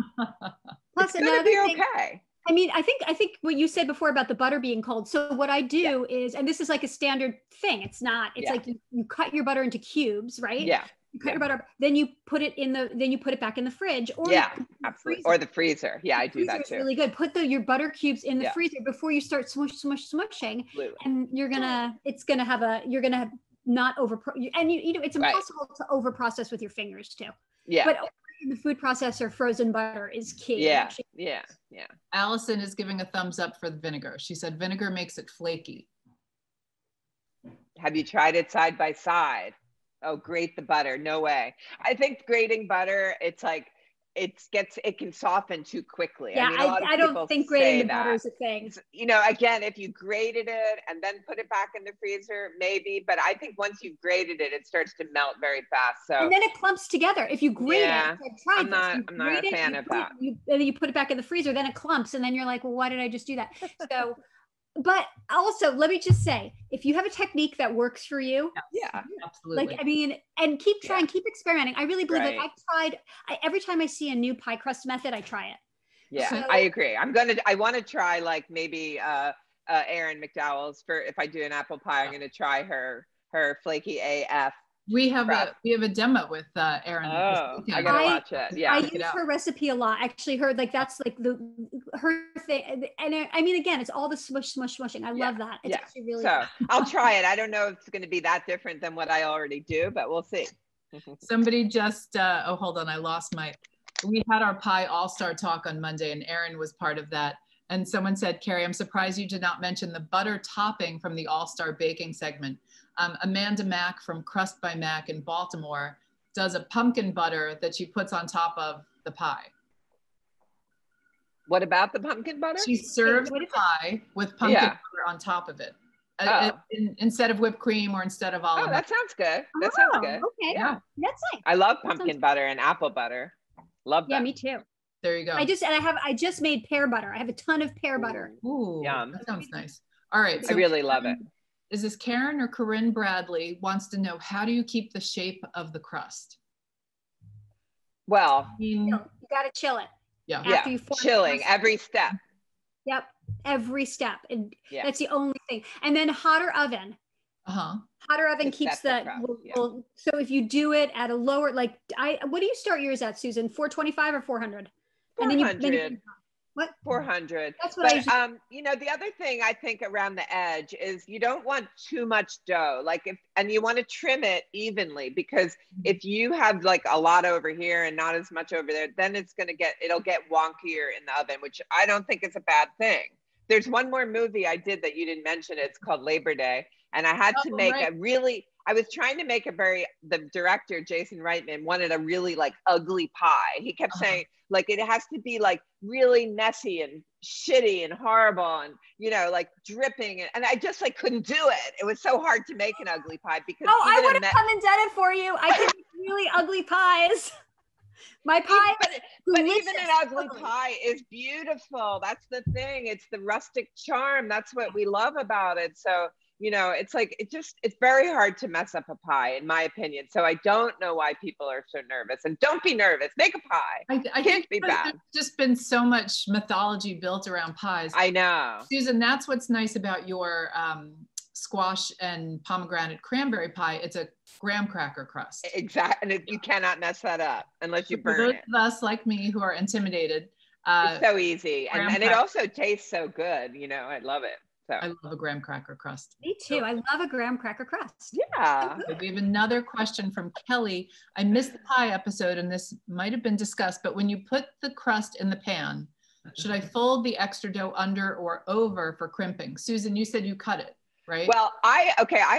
Plus, it's gonna be okay. I mean, I think what you said before about the butter being cold. So what I do is, and this is like a standard thing. It's like you cut your butter into cubes, right? Yeah. You cut your butter, then you put it back in the fridge or absolutely, or the freezer. Yeah, I do that too. It's really good. Put your butter cubes in the freezer before you start smushing, and you're gonna not over, and you know it's impossible to over process with your fingers too. Yeah. But in the food processor, frozen butter is key. Yeah, yeah, yeah. Allison is giving a thumbs up for the vinegar. She said vinegar makes it flaky. Have you tried it side by side? Oh, grate the butter. No way. I think grating butter, it's like, it can soften too quickly. Yeah, I don't think grating the butter is a thing. You know, again, if you grated it and then put it back in the freezer, maybe, but I think once you've grated it, it starts to melt very fast. So and then it clumps together. If you grate it, I'm not a fan of that. And then you put it back in the freezer, then it clumps, and then you're like, well, why did I just do that? So, but also, let me just say, if you have a technique that works for you, absolutely. Like, I mean, and keep trying, keep experimenting. I really believe it. I've tried, every time I see a new pie crust method, I try it. Yeah, so, I agree. I want to try like maybe Aaron McDowell's, if I do an apple pie, I'm going to try her flaky AF. We have a demo with Aaron. Oh, I gotta watch it. Yeah, I use her recipe a lot. Actually, her thing. And I mean, again, it's all the smushing. I love that. It's actually really good. I'll try it. I don't know if it's going to be that different than what I already do, but we'll see. Somebody just hold on, I lost my. We had our pie all-star talk on Monday, and Aaron was part of that. And someone said, Carrie, I'm surprised you did not mention the butter topping from the all-star baking segment. Amanda Mack from Crust by Mack in Baltimore does a pumpkin butter that she puts on top of the pie. What about the pumpkin butter? She serves the pie with pumpkin butter on top of it. Instead of whipped cream or instead of olive oil. That sounds good. That sounds good. Okay. Yeah. That's nice. I love pumpkin butter and apple butter. Love that. Yeah, me too. There you go. I just made pear butter. I have a ton of pear butter. Ooh, yum. That sounds nice. All right. So I really love it. Is this Karen or Corinne Bradley wants to know, how do you keep the shape of the crust? Well, you got to chill it. Yeah. Chilling every step. Yep. Every step. And that's the only thing. And then hotter oven. Uh-huh. Hotter oven keeps so if you do it at a lower, what do you start yours at, Susan? 425 or 400? 400. Then 400. That's what you know, the other thing I think around the edge is you don't want too much dough. And you want to trim it evenly, because if you have like a lot over here and not as much over there, then it'll get wonkier in the oven, which I don't think is a bad thing. There's one more movie I did that you didn't mention. It's called Labor Day. And I had to make I was trying to make the director, Jason Reitman, wanted a really like ugly pie. He kept saying like, it has to be like really messy and shitty and horrible and, you know, like dripping. And I just like couldn't do it. It was so hard to make an ugly pie because- Oh, I would have come and done it for you. I could make really ugly pies. My pie, but even an ugly pie is beautiful. That's the thing. It's the rustic charm. That's what we love about it. So you know, it's like, it's very hard to mess up a pie, in my opinion. So I don't know why people are so nervous. And don't be nervous, make a pie. I can't be bad. There's just been so much mythology built around pies. I know. Susan, that's what's nice about your squash and pomegranate cranberry pie. It's a graham cracker crust. Exactly, and you cannot mess that up unless you burn it. For those of us like me who are intimidated. It's so easy. And it also tastes so good, you know, I love it. So. I love a graham cracker crust. Me too. I love a graham cracker crust. Yeah. So we have another question from Kelly. I missed the pie episode and this might have been discussed, but when you put the crust in the pan, should I fold the extra dough under or over for crimping? Susan, you said you cut it, right? Well, I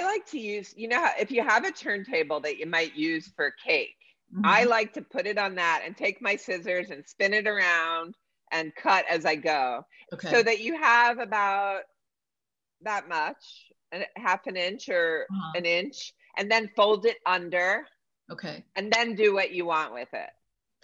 like to use, you know, if you have a turntable that you might use for cake, mm-hmm. I like to put it on that and take my scissors and spin it around and cut as I go. Okay. So that you have about that much, half an inch or an inch, and then fold it under. Okay. And then do what you want with it.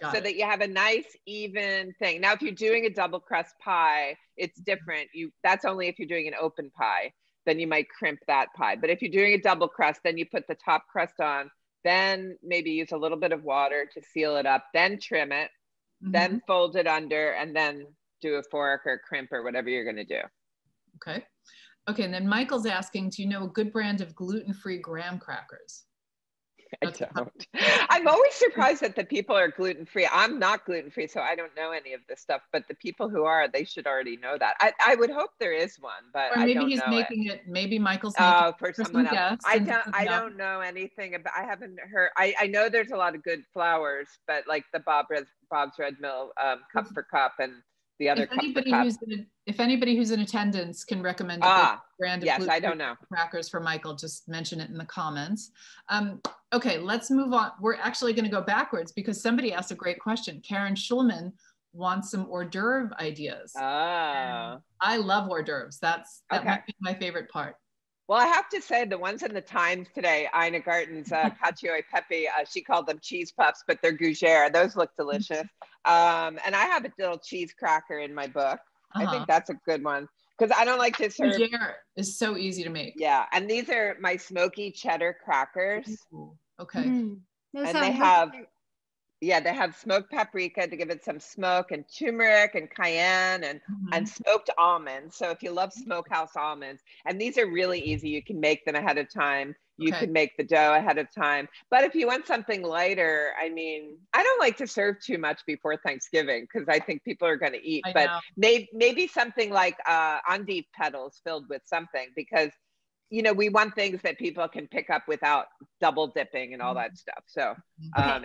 Got it. That you have a nice even thing. Now, if you're doing a double crust pie, it's different. That's only if you're doing an open pie, then you might crimp that pie. But if you're doing a double crust, then you put the top crust on, then maybe use a little bit of water to seal it up, then trim it, mm-hmm. then fold it under, and then do a fork or crimp or whatever you're going to do. Okay. Okay, and then Michael's asking, do you know a good brand of gluten-free graham crackers? I don't. I'm always surprised that the people are gluten-free. I'm not gluten-free, so I don't know any of this stuff, but the people who are, they should already know that. I would hope there is one, but or maybe I don't know. Maybe he's making it. Maybe Michael's making it for someone else. I don't know anything about, I haven't heard, I know there's a lot of good flours, but like the Bob's Red Mill Cup for Cup and the other if anybody who's in attendance can recommend a brand of crackers for Michael, just mention it in the comments. Okay, let's move on. We're actually going to go backwards because somebody asked a great question. Karen Schulman wants some hors d'oeuvre ideas. I love hors d'oeuvres. That might be my favorite part. Well, I have to say the ones in the Times today, Ina Garten's cacio e pepe, she called them cheese puffs, but they're gougere. Those look delicious. And I have a little cheese cracker in my book. I think that's a good one because I don't like to serve. Gougere is so easy to make. Yeah, and these are my smoky cheddar crackers. Ooh, okay. Mm. And they have smoked paprika to give it some smoke and turmeric and cayenne and smoked almonds. So if you love smokehouse almonds, and these are really easy. You can make them ahead of time. You can make the dough ahead of time. But if you want something lighter, I mean, I don't like to serve too much before Thanksgiving because I think people are going to eat. Maybe something like endive petals filled with something because, you know, we want things that people can pick up without double dipping and all that stuff. So you got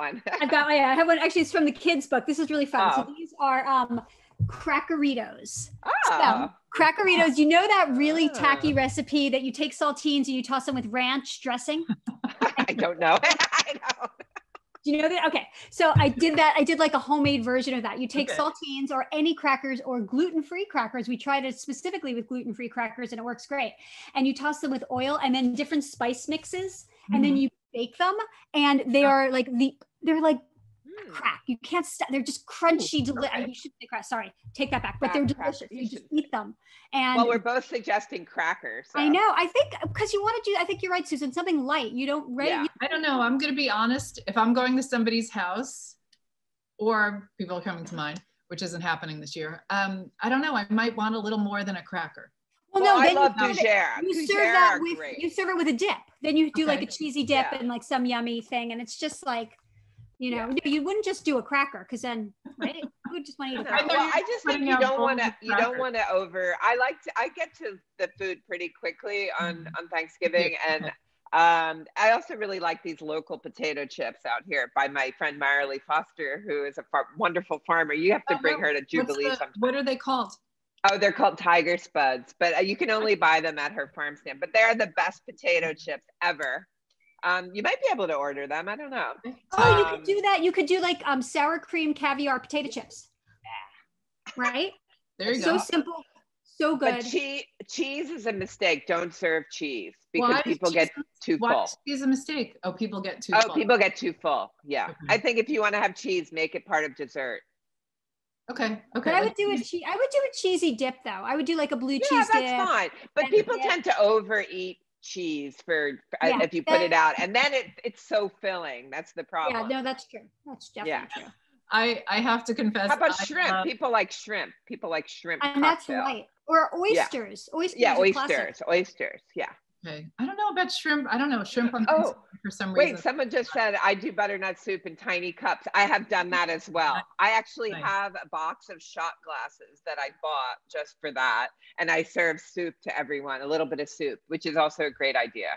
one. I have one. Actually, it's from the kids' book. This is really fun. So these are crackeritos. So crackeritos, you know that really tacky recipe that you take saltines and you toss them with ranch dressing? I don't know. I know. Do you know that? Okay. So I did that. I did like a homemade version of that. You take saltines or any crackers or gluten-free crackers. We tried it specifically with gluten-free crackers and it works great. And you toss them with oil and then different spice mixes and then you bake them and they are like crack. You can't stop. They're just crunchy. You should say crack. Sorry, take that back. But they're delicious. You just eat them. And well, we're both suggesting crackers. So. I know. I think because you want to do. I think you're right, Susan. Something light. You don't. Right. Yeah. I don't know. I'm going to be honest. If I'm going to somebody's house, or people are coming to mine, which isn't happening this year. I don't know. I might want a little more than a cracker. Well, no, I love gougere. You serve it with a dip. Then you do like a cheesy dip and like some yummy thing, and it's just like. You know, you wouldn't just do a cracker because then, right? I would just want to eat a cracker. Well, I just think you don't want to over. I get to the food pretty quickly on Thanksgiving, and I also really like these local potato chips out here by my friend Marilee Foster, who is a wonderful farmer. You have to bring her to Jubilee sometime. What are they called? Oh, they're called Tiger Spuds, but you can only buy them at her farm stand. But they're the best potato chips ever. You might be able to order them. I don't know. Oh, you could do that. You could do like sour cream caviar potato chips. Yeah. Right? There you go. So simple. So good. But cheese is a mistake. Don't serve cheese because people get too full. Why is a mistake? Oh, people get too full. Yeah. Okay. I think if you want to have cheese, make it part of dessert. Okay. But I would do a cheesy dip though. I would do like a blue cheese dip. Yeah, that's fine. But people tend to overeat cheese for if you put it out, and then it's so filling. That's the problem. Yeah, no, that's true. That's definitely true. I have to confess. How about shrimp? People like shrimp. People like shrimp. And cocktail. That's right. Or oysters. Yeah. Oysters. Yeah, oysters. Yeah. Okay. I don't know about shrimp. I don't know shrimp on for some reason. Wait, someone just said I do butternut soup in tiny cups. I have done that as well. I actually have a box of shot glasses that I bought just for that, and I serve soup to everyone, a little bit of soup, which is also a great idea.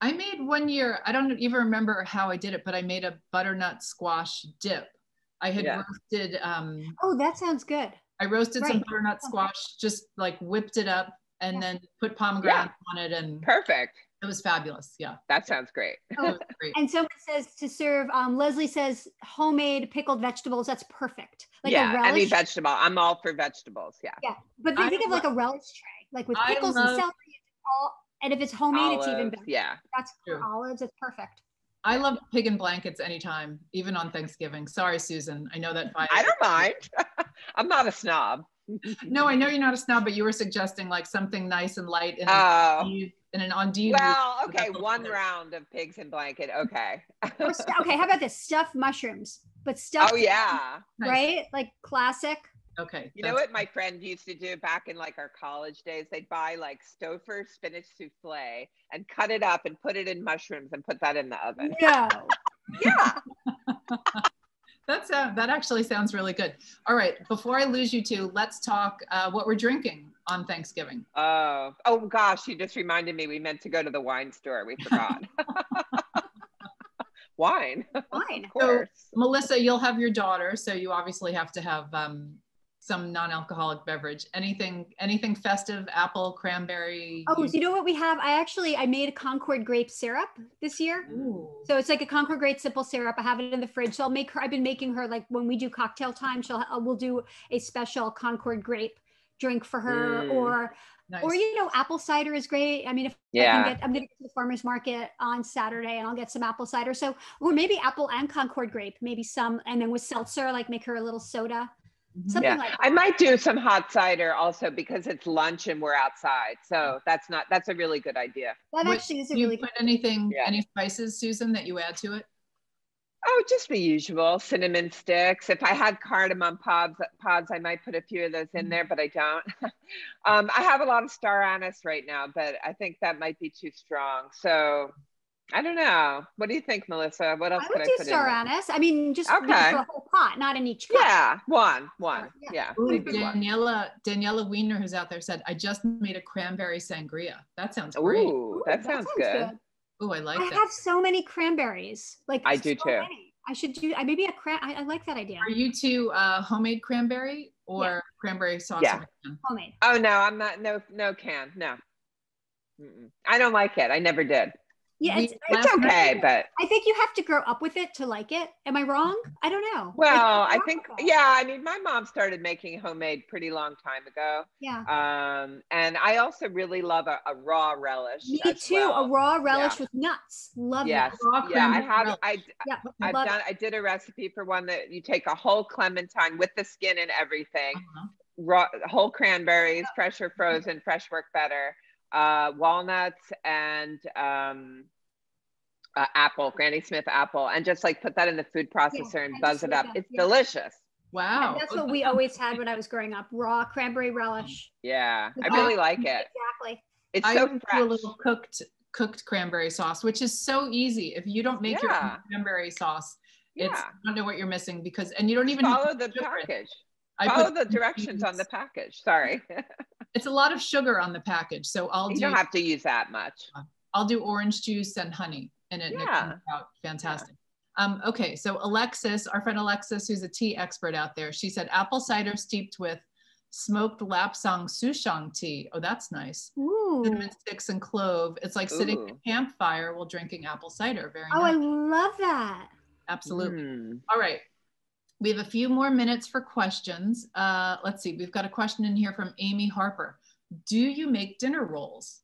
I made one year, I don't even remember how I did it, but I made a butternut squash dip. I had roasted. Oh, that sounds good. I roasted some butternut squash, just like whipped it up, and then put pomegranate on it, and perfect. It was fabulous. Yeah, that sounds great. Oh. And someone says to serve. Leslie says homemade pickled vegetables. That's perfect. Like a relish. Any vegetable. I'm all for vegetables. Yeah. Yeah, but they think of like a relish tray, like with pickles and celery. And if it's homemade, olives, it's even better. Yeah, that's true. Olives. It's perfect. I love pig and blankets anytime, even on Thanksgiving. Sorry, Susan. I know that. I don't mind. I'm not a snob. No, I know you're not a snob, but you were suggesting like something nice and light in an andouille. Well, okay, one round of pigs and blanket. Okay. Okay, how about this? Stuffed mushrooms, but stuffed. Oh, yeah. Right? Nice. Like classic. Okay. You know what my friend used to do back in like our college days? They'd buy like Stouffer spinach souffle and cut it up and put it in mushrooms and put that in the oven. No. Yeah. That actually sounds really good. All right. Before I lose you two, let's talk what we're drinking on Thanksgiving. Oh gosh. You just reminded me we meant to go to the wine store. We forgot. Wine. Of course. So, Melissa, you'll have your daughter. So you obviously have to have some non-alcoholic beverage, anything festive, apple, cranberry. Oh, so you know what we have? I made a Concord grape syrup this year. Ooh. So it's like a Concord grape simple syrup. I have it in the fridge. So I've been making her, like when we do cocktail time, we'll do a special Concord grape drink for her. Mm. Or, you know, apple cider is great. I mean, I'm going to get to the farmer's market on Saturday and I'll get some apple cider. So, or maybe apple and Concord grape, maybe some, and then with seltzer, like make her a little soda. Something like that. I might do some hot cider also because it's lunch and we're outside. So that's a really good idea. That actually is a really good idea. Do you put any spices, Susan, that you add to it? Oh, just the usual cinnamon sticks. If I had cardamom pods, I might put a few of those in there, but I don't. I have a lot of star anise right now, but I think that might be too strong. So I don't know. What do you think, Melissa? What else could I put in? I would do star anise. I mean, just for a whole pot, not in each cup. Yeah, one. Yeah. Ooh, Daniela Wiener, who's out there, said, I just made a cranberry sangria. That sounds great. Ooh, that sounds good. Oh, I like that. I have so many cranberries. Like I do too. I should do. Maybe a cran. I like that idea. Are you two homemade cranberry or cranberry sauce? Yeah, homemade. Oh no, I'm not. No can. No. Mm-mm. I don't like it. I never did. Yeah, it's okay, but I think you have to grow up with it to like it. Am I wrong? I don't know. Well, I think I mean, my mom started making homemade pretty long time ago. Yeah. And I also really love a raw relish. Me too. Well. A raw relish with nuts. Love that. I did a recipe for one that you take a whole clementine with the skin and everything, raw whole cranberries, fresh or frozen, fresh work better. Walnuts and apple, Granny Smith apple, and just like put that in the food processor and buzz it up. It's delicious. Wow. And that's what we always had when I was growing up, raw cranberry relish. Yeah, I really like it. Exactly. It's so fresh. I do a little cooked cranberry sauce, which is so easy. If you don't make your own cranberry sauce, I don't know what you're missing because, and you don't even follow the package. Follow the directions on the package. Sorry. It's a lot of sugar on the package, so you don't have to use that much. I'll do orange juice and honey in it. Yeah. And it comes out fantastic. Yeah. Okay, so our friend Alexis, who's a tea expert out there, she said apple cider steeped with smoked lapsang souchong tea. Oh, that's nice. Ooh. Cinnamon sticks and clove. It's like sitting at a campfire while drinking apple cider. Very nice. I love that. Absolutely. Mm. All right. We have a few more minutes for questions. Let's see, we've got a question in here from Amy Harper. Do you make dinner rolls?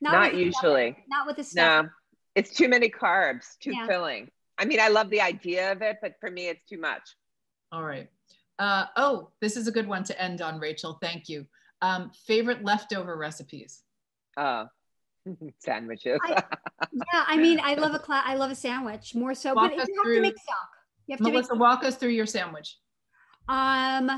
Not usually. Not with the stuff. No, it's too many carbs, too filling. I mean, I love the idea of it, but for me, it's too much. All right. Oh, this is a good one to end on, Rachel. Thank you. Favorite leftover recipes? Sandwiches. I love I love a sandwich more so, but you have to make stock. You have to make stock. Melissa, walk us through your sandwich. Pretty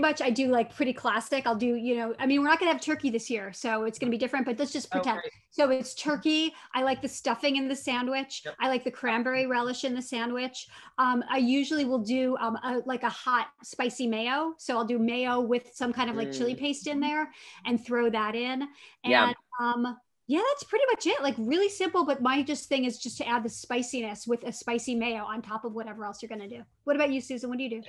much I do like pretty classic. I'll do, we're not going to have turkey this year, so it's going to be different, but let's just pretend. Okay. So it's turkey. I like the stuffing in the sandwich. Yep. I like the cranberry relish in the sandwich. I usually will do a hot spicy mayo. So I'll do mayo with some kind of chili paste in there and throw that in. And that's pretty much it. Like really simple, but my thing is just to add the spiciness with a spicy mayo on top of whatever else you're going to do. What about you, Susan? What do you do?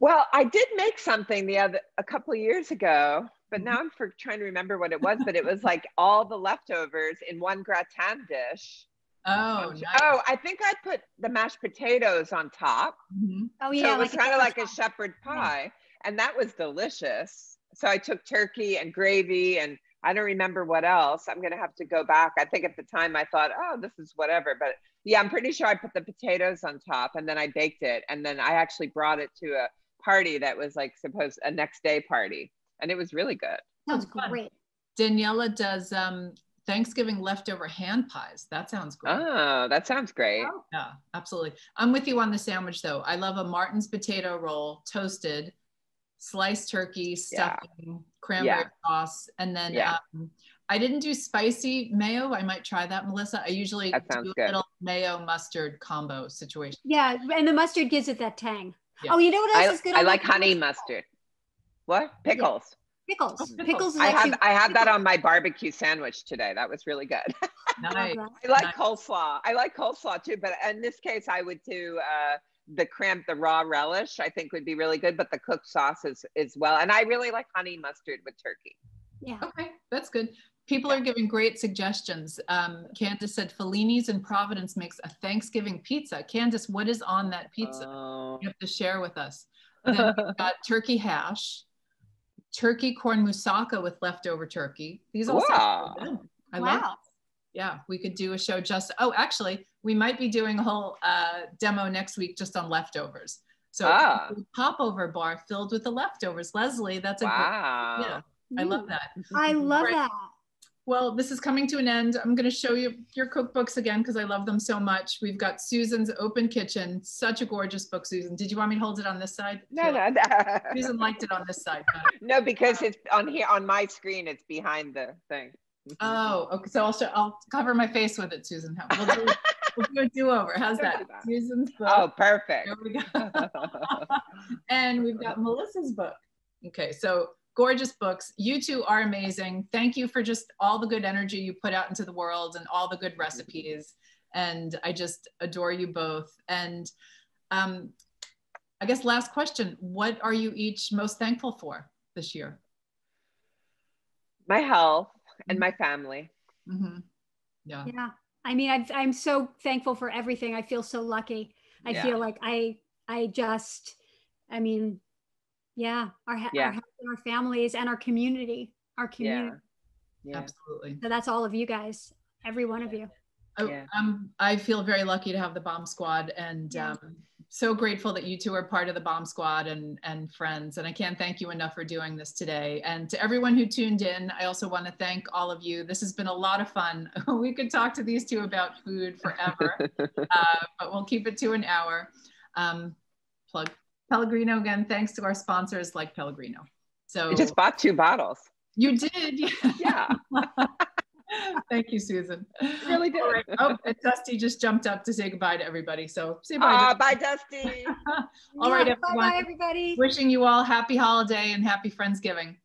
Well, I did make something a couple of years ago, but now I'm trying to remember what it was, but it was like all the leftovers in one gratin dish. Oh, nice. Oh, I think I put the mashed potatoes on top. Mm-hmm. Oh yeah. So it was kind of like a shepherd pie, and that was delicious. So I took turkey and gravy and I don't remember what else. I'm going to have to go back. I think at the time I thought, oh, this is whatever. But yeah, I'm pretty sure I put the potatoes on top and then I baked it. And then I actually brought it to a party that was supposed a next day party. And it was really good. Sounds great. Daniela does Thanksgiving leftover hand pies. That sounds great. Oh, that sounds great. Oh, yeah, absolutely. I'm with you on the sandwich though. I love a Martin's potato roll, toasted, sliced turkey, stuffing, cranberry sauce. And then I didn't do spicy mayo. I might try that, Melissa. I usually do a little mayo mustard combo situation. Yeah, and the mustard gives it that tang. Yeah. Oh, you know what else is good? I like honey mustard. What? Pickles. Yeah. Pickles. Oh, pickles. I had that on my barbecue sandwich today. That was really good. Nice. I like coleslaw. I like coleslaw too, but in this case, I would do the raw relish. I think would be really good, but the cooked sauce as well. And I really like honey mustard with turkey. Yeah. Okay, that's good. People are giving great suggestions. Candace said Fellini's in Providence makes a Thanksgiving pizza. Candace, what is on that pizza? You have to share with us. Then we've got turkey hash, turkey corn moussaka with leftover turkey. These all sound good. I love it. Yeah, we could do a show actually, we might be doing a whole demo next week just on leftovers. So a popover bar filled with the leftovers. Leslie, that's a great idea. I love that. I love that. Well, this is coming to an end. I'm going to show you your cookbooks again because I love them so much. We've got Susan's Open Kitchen. Such a gorgeous book, Susan. Did you want me to hold it on this side? No. Susan liked it on this side. No, because it's on here on my screen. It's behind the thing. Oh, okay. So I'll cover my face with it, Susan. We'll do a do-over. How's that? Susan's book. Oh, perfect. There we go. And we've got Melissa's book. Okay, so gorgeous books. You two are amazing. Thank you for just all the good energy you put out into the world and all the good recipes. And I just adore you both. And I guess last question, what are you each most thankful for this year? My health and my family. Mm-hmm. Yeah. Yeah. I mean, I'm so thankful for everything. I feel so lucky. I feel like our health and our families and our community, Yeah. Absolutely. So that's all of you guys, every one of you. Yeah. I feel very lucky to have the Bomb Squad and so grateful that you two are part of the Bomb Squad and friends. And I can't thank you enough for doing this today. And to everyone who tuned in, I also want to thank all of you. This has been a lot of fun. We could talk to these two about food forever, but we'll keep it to an hour. Plug Pellegrino again, thanks to our sponsors like Pellegrino. So you just bought 2 bottles. You did? Yeah. Thank you, Susan. You really did. Right. Oh, and Dusty just jumped up to say goodbye to everybody. So say bye. Bye, Dusty. All right, everyone. Bye, everybody. Wishing you all happy holiday and happy Friendsgiving.